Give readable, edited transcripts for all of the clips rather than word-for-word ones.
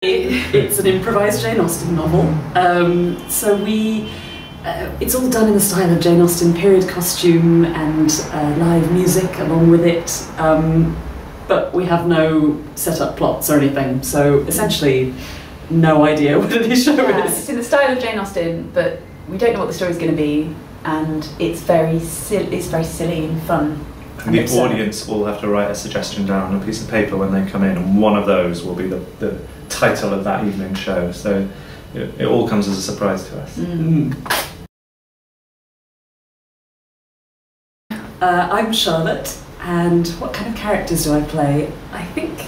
It's an improvised Jane Austen novel, it's all done in the style of Jane Austen, period costume and live music along with it, but we have no set-up plots or anything, so essentially no idea what any show is. It's in the style of Jane Austen, but we don't know what the story's going to be, and it's very silly and fun. And the audience will have to write a suggestion down on a piece of paper when they come in, and one of those will be the title of that evening's show. So it all comes as a surprise to us. I'm Charlotte, and what kind of characters do I play? I think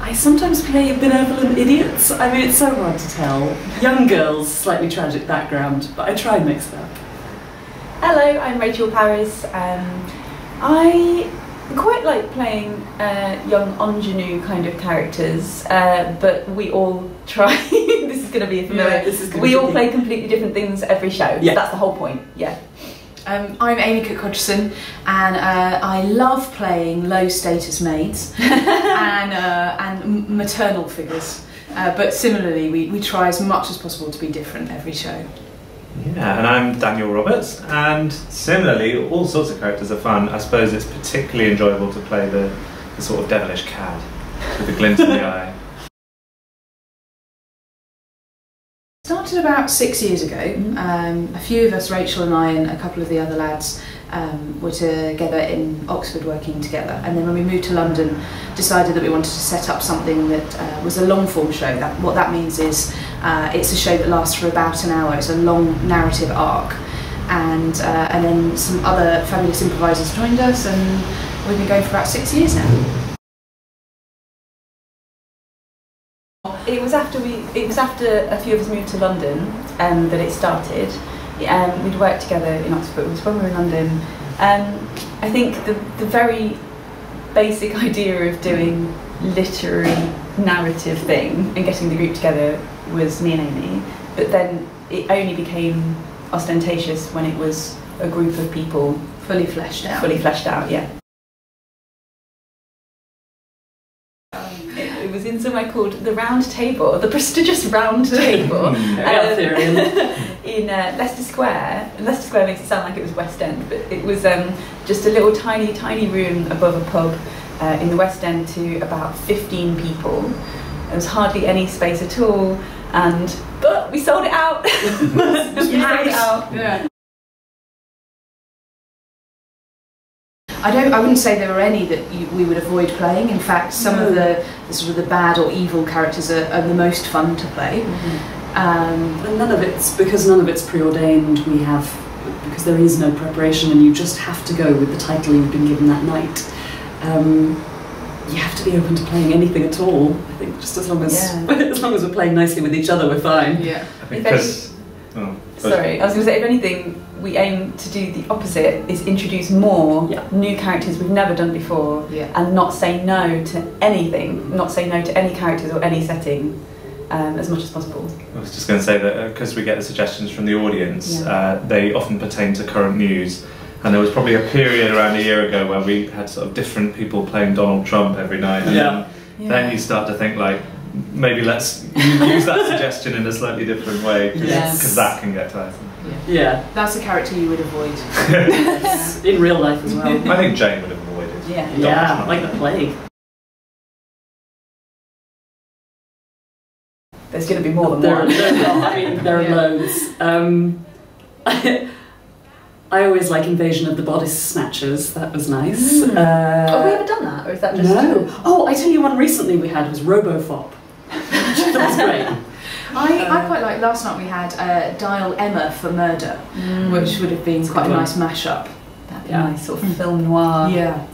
I sometimes play benevolent idiots. I mean, it's so hard to tell. Young girls, slightly tragic background, but I try and mix it up. Hello, I'm Rachel Parris. I quite like playing young ingenue kind of characters, but we all try. This is going to be familiar. Yeah, we all play completely different things every show. Yeah. That's the whole point. Yeah. I'm Amy Kirk-Hodgson, and I love playing low-status maids and maternal figures. But similarly, we try as much as possible to be different every show. Yeah, and I'm Daniel Roberts, and similarly, all sorts of characters are fun. I suppose it's particularly enjoyable to play the sort of devilish cad with the glint in the eye. It started about 6 years ago. A few of us, Rachel and I, and a couple of the other lads, were together in Oxford working together. And then when we moved to London, decided that we wanted to set up something that was a long-form show. What that means is it's a show that lasts for about an hour. It's a long narrative arc. And then some other fabulous improvisers joined us, and we've been going for about 6 years now. It was after a few of us moved to London that it started. We'd worked together in Oxford, but it was when we were in London. I think the very basic idea of doing literary narrative thing and getting the group together was me and Amy, but then it only became ostentatious when it was a group of people fully fleshed out. Fully fleshed out, yeah. It was in somewhere called the Round Table, the prestigious Round Table, in Leicester Square. Leicester Square makes it sound like it was West End, but it was just a little tiny room above a pub in the West End to about 15 people. There was hardly any space at all, but we sold it out. Yeah. I wouldn't say there were any that we would avoid playing. In fact, some of the sort of the bad or evil characters are the most fun to play. And because none of it's preordained. Because there is no preparation, and you just have to go with the title you've been given that night. You have to be open to playing anything at all. I think just as long as as long as we're playing nicely with each other, we're fine. Yeah. Sorry, I was going to say, if anything, we aim to do the opposite, is introduce more new characters we've never done before, and not say no to anything, not say no to any characters or any setting, as much as possible. I was just going to say that because we get the suggestions from the audience, they often pertain to current news, and there was probably a period around a year ago where we had sort of different people playing Donald Trump every night, and then you start to think, like, maybe let's use that suggestion in a slightly different way, because that can get tiresome. Yeah, that's a character you would avoid in real life as well. I think Jane would have avoided. Yeah, like the plague. There's going to be more than one. There are loads. I always like Invasion of the Bodice Snatchers. That was nice. Have we ever done that, or is that just no? Oh, I tell you, one recently we had was Robo-fop. That was great. I quite like, last night we had Dial Emma for Murder, which would have been quite a nice mashup. That'd be nice, sort of film noir. Yeah.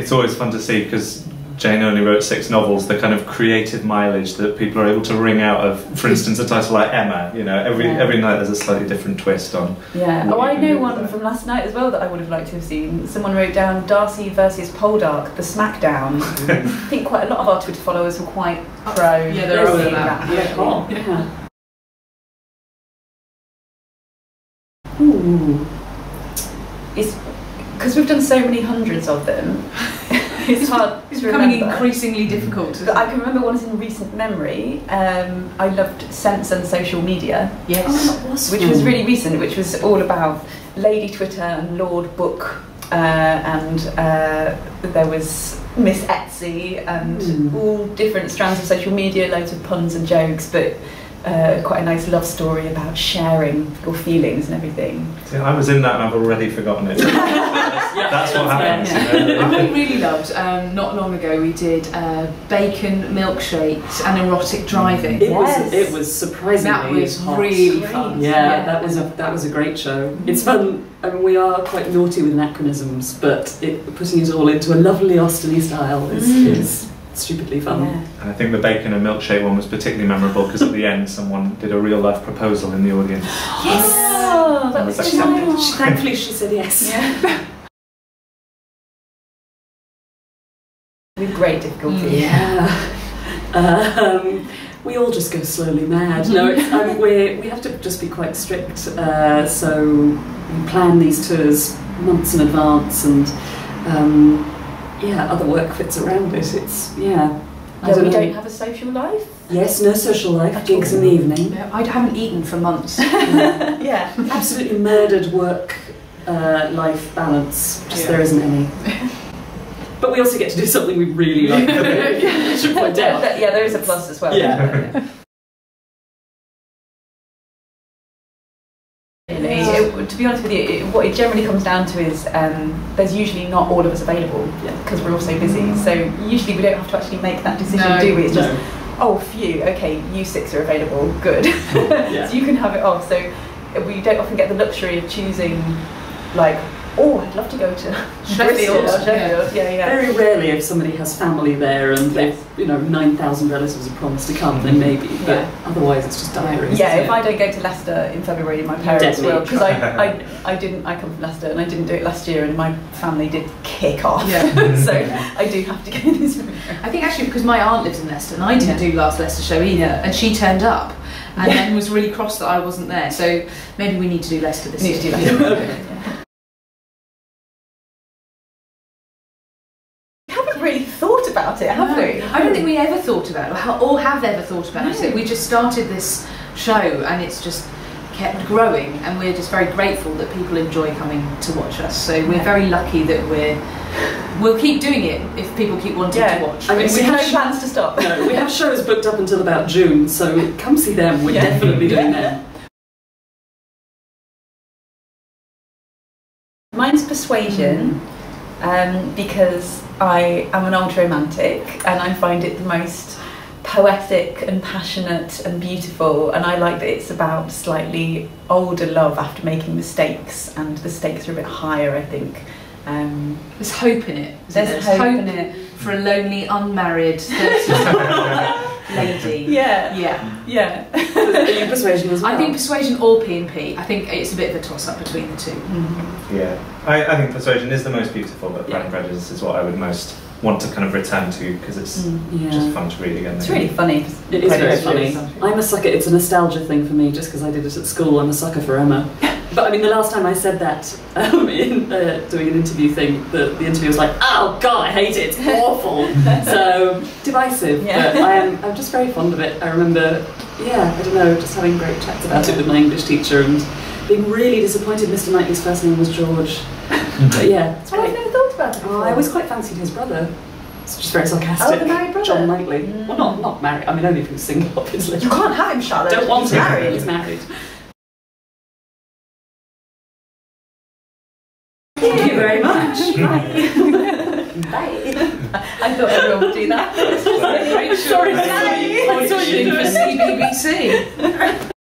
It's always fun to see, because Jane only wrote 6 novels, the kind of creative mileage that people are able to wring out of, for instance, a title like Emma. You know, every night there's a slightly different twist on. Yeah. Oh, I know one from last night as well that I would have liked to have seen. Someone wrote down Darcy versus Poldark, the Smackdown. I think quite a lot of our Twitter followers were quite pro. Yeah, they're all about that. Yeah. Oh. Yeah. Ooh. Because we've done so many hundreds of them. it's hard to remember. It's becoming increasingly difficult. But I can remember ones in recent memory. I loved Sense and Social Media. Yes. Oh, that was which was really recent, which was all about Lady Twitter and Lord Book. There was Miss Etsy and all different strands of social media, loads of puns and jokes, but quite a nice love story about sharing your feelings and everything. See, I was in that and I've already forgotten it. That's what happens. Yeah. I really loved, not long ago we did bacon milkshakes and erotic driving. It was surprisingly hot. That was really fun. Yeah, that was a great show. It's fun. I mean, we are quite naughty with anachronisms, but putting it all into a lovely Austen-y style is stupidly fun. Yeah. And I think the bacon and milkshake one was particularly memorable because at the end someone did a real-life proposal in the audience. Yes! Oh, that was accepted. Thankfully she said yes. Yeah. With great difficulty. Yeah. We all just go slowly mad. No, we have to just be quite strict, so we plan these tours months in advance, and other work fits around it. We don't have a social life. Yes, no social life. Gigs in the evening. No, I haven't eaten for months. Yeah, absolutely murdered work life balance. Just there isn't any. But we also get to do something we really like. Yeah, there is a plus as well. Yeah. To be honest with you, what it generally comes down to is there's usually not all of us available because we're all so busy. So usually we don't have to actually make that decision, do we? It's just, oh, phew, okay, you six are available, good. So you can have it off. So we don't often get the luxury of choosing, like, oh, I'd love to go to Sheffield. Very rarely, if somebody has family there and they've 9,000 relatives have promised to come, then maybe. But otherwise, it's just diaries. Yeah, if I don't go to Leicester in February, my parents will, because I come from Leicester and I didn't do it last year, and my family did kick off. Yeah. So I do have to go this week. I think actually because my aunt lives in Leicester and I didn't do last Leicester show either, and she turned up and then was really cross that I wasn't there. So maybe we need to do Leicester this year. Have we? I don't think we ever thought about it, or have ever thought about it. We just started this show and it's just kept growing, and we're just very grateful that people enjoy coming to watch us. So we're very lucky that we'll keep doing it if people keep wanting to watch. I mean, we have no plans to stop. No, we have shows booked up until about June, so come see them. We're definitely doing them. Mine's Persuasion. Because I am an ultra-romantic and I find it the most poetic and passionate and beautiful, and I like that it's about slightly older love after making mistakes, and the stakes are a bit higher, I think. There's hope in it. There's hope in it for a lonely, unmarried 30-year-old lady. Yeah. Yeah. Yeah. So you Persuasion as well? I think Persuasion or P&P. I think it's a bit of a toss-up between the two. Mm-hmm. Yeah. I think Persuasion is the most beautiful, but Pride and Prejudice is what I would most want to kind of return to, because it's just fun to read again. It's really funny. It is very funny. I'm a sucker. It's a nostalgia thing for me, just because I did it at school. I'm a sucker for Emma. But I mean, the last time I said that in doing an interview thing, the interviewer was like, "Oh God, I hate it. It's awful." So divisive. Yeah. But I'm just very fond of it. I remember, I don't know, just having great chats about it with my English teacher and being really disappointed Mr. Knightley's first name was George. But it's great. I've never thought about it before. I always quite fancied his brother. It's just very sarcastic. Oh, the married brother? John Knightley. Mm. Well, not married. I mean, only if he was single, obviously. You can't have him, Charlotte. Don't want him. He's married. Thank you very much. Bye. Bye. I thought everyone would do that. Sorry, Sally. I thought you were doing CBBC.